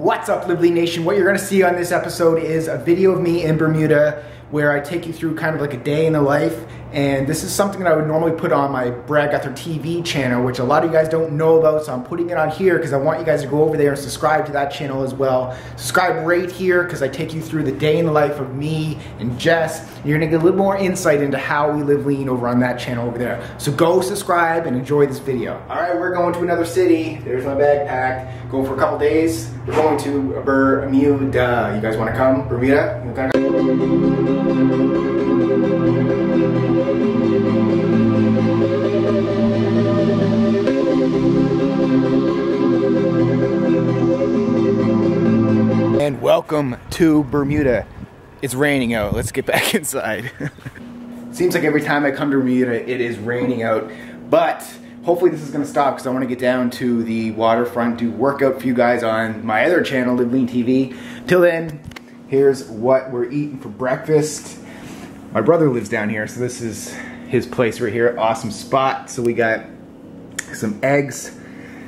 What's up, LiveLean Nation? What you're gonna see on this episode is a video of me in Bermuda where I take you through kind of like a day in the life, and this is something that I would normally put on my Brad Gouthro TV channel, which a lot of you guys don't know about, so I'm putting it on here because I want you guys to go over there and subscribe to that channel as well. Subscribe right here because I take you through the day in the life of me and Jess, and you're gonna get a little more insight into how we live lean over on that channel over there. So go subscribe and enjoy this video. All right, we're going to another city. There's my backpack. Going for a couple days. We're going to Bermuda. You guys want to come? Bermuda? You guys and welcome to Bermuda. It's raining out. Let's get back inside. Seems like every time I come to Bermuda, it is raining out, but hopefully this is going to stop because I want to get down to the waterfront, do workout for you guys on my other channel, LiveLeanTV. Till then, here's what we're eating for breakfast. My brother lives down here, so this is his place right here. Awesome spot. So we got some eggs,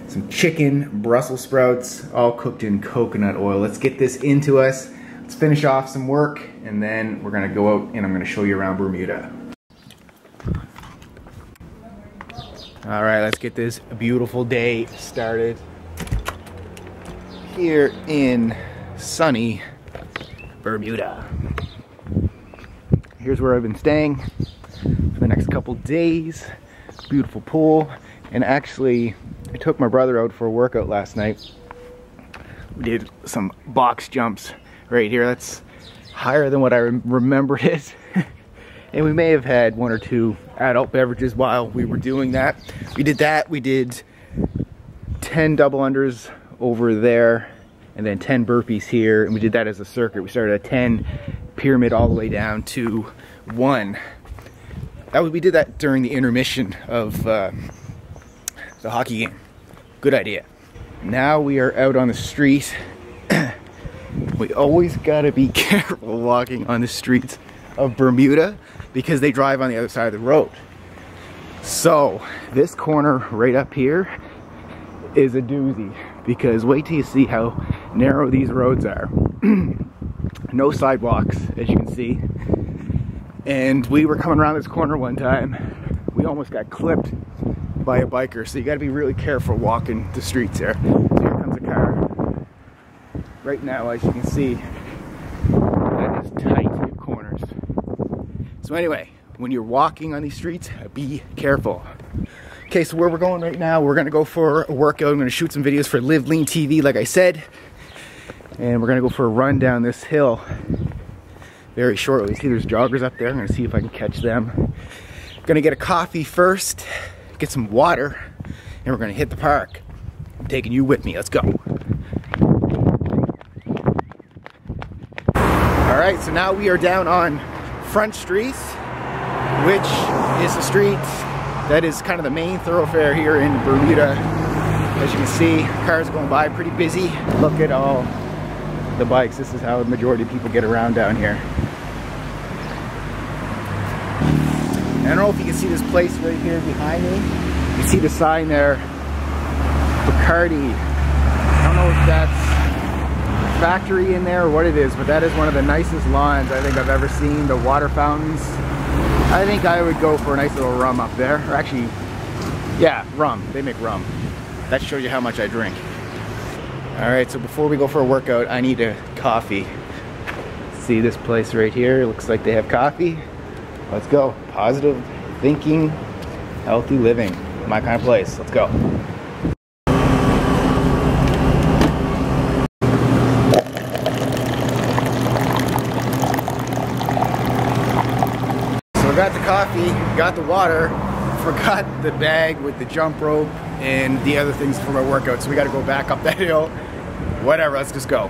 some chicken, Brussels sprouts, all cooked in coconut oil. Let's get this into us. Let's finish off some work, and then we're going to go out and I'm going to show you around Bermuda. All right, let's get this beautiful day started here in sunny Bermuda. Here's where I've been staying for the next couple days. Beautiful pool, and actually I took my brother out for a workout last night. We did some box jumps right here. That's higher than what I remembered it. And we may have had one or two adult beverages while we were doing that. We did 10 double unders over there and then 10 burpees here, and we did that as a circuit. We started at 10 pyramid all the way down to 1. We did that during the intermission of the hockey game. Good idea. Now we are out on the street. We always gotta be careful walking on the streets of Bermuda because they drive on the other side of the road. So this corner right up here is a doozy because wait till you see how narrow these roads are. No sidewalks, as you can see. And we were coming around this corner one time, we almost got clipped by a biker, so you got to be really careful walking the streets there. So here comes a car. Right now, as you can see, that is tight corners. So anyway, when you're walking on these streets, be careful. Okay, so where we're going right now, we're gonna go for a workout. I'm gonna shoot some videos for LiveLeanTV, like I said, and we're gonna go for a run down this hill very shortly. See, there's joggers up there. I'm gonna see if I can catch them. Gonna get a coffee first, get some water, and we're gonna hit the park. I'm taking you with me. Let's go. Alright, so now we are down on Front Street, which is the street that is kind of the main thoroughfare here in Bermuda. As you can see, cars going by, pretty busy. Look at all the bikes. This is how the majority of people get around down here. I don't know if you can see this place right here behind me. You can see the sign there, Bacardi. I don't know if that's factory in there or what it is, but that is one of the nicest lawns I think I've ever seen. The water fountains. I think I would go for a nice little rum up there. Or actually, yeah, rum. They make rum. That shows you how much I drink. Alright, so before we go for a workout, I need a coffee. See this place right here? It looks like they have coffee. Let's go. Positive thinking, healthy living. My kind of place. Let's go. Got the coffee, got the water, forgot the bag with the jump rope and the other things for my workout, so we gotta go back up that hill. Whatever, let's just go.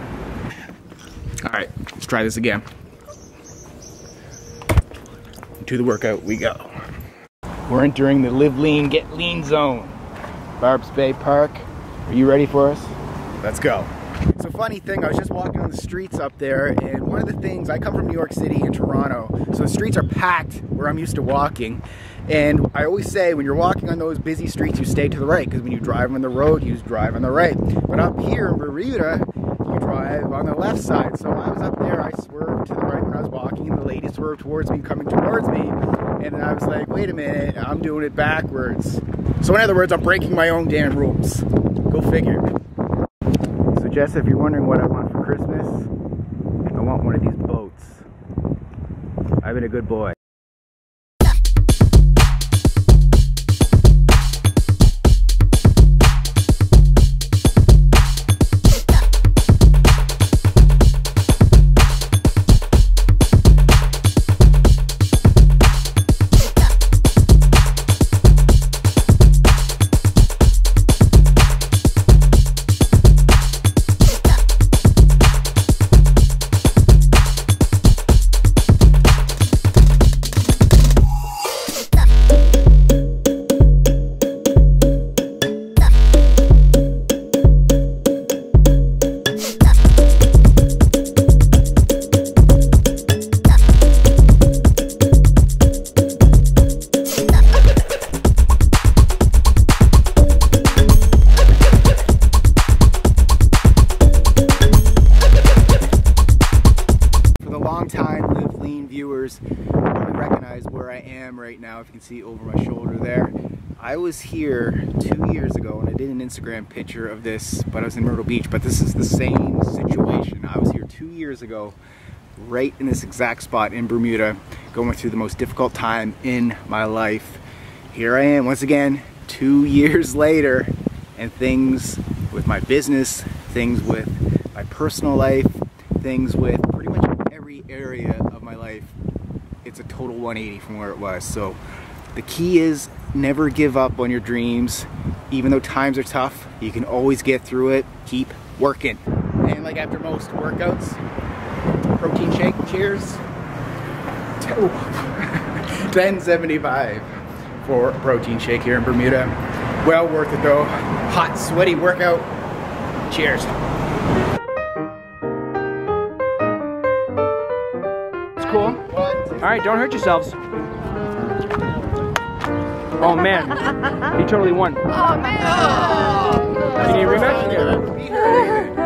Alright, let's try this again. To the workout we go. We're entering the Live Lean, Get Lean zone. Barb's Bay Park. Are you ready for us? Let's go. So funny thing, I was just walking on the streets up there, and one of the things, I come from New York City and Toronto, so the streets are packed where I'm used to walking, and I always say when you're walking on those busy streets you stay to the right, because when you drive on the road you drive on the right, but up here in Bermuda you drive on the left side. So I was up there, I swerved to the right when I was walking, and the lady swerved towards me, coming towards me, and I was like, wait a minute, I'm doing it backwards. So in other words, I'm breaking my own damn rules. Go figure. So Jess, if you're wondering what I want for Christmas, I want one of these boats. I've been a good boy. If you can see over my shoulder there, I was here 2 years ago and I did an Instagram picture of this, but I was in Myrtle Beach. But this is the same situation. I was here 2 years ago, right in this exact spot in Bermuda, going through the most difficult time in my life. Here I am once again 2 years later, and things with my business, things with my personal life, things with pretty much every area of my life, it's a total 180 from where it was. So the key is never give up on your dreams. Even though times are tough, you can always get through it. Keep working. And like after most workouts, protein shake, cheers. 10.75 for a protein shake here in Bermuda. Well worth it though. Hot, sweaty workout. Cheers. Cool. Alright, don't hurt yourselves. Oh man, he totally won. Oh man! Oh, you need a rematch? Yeah.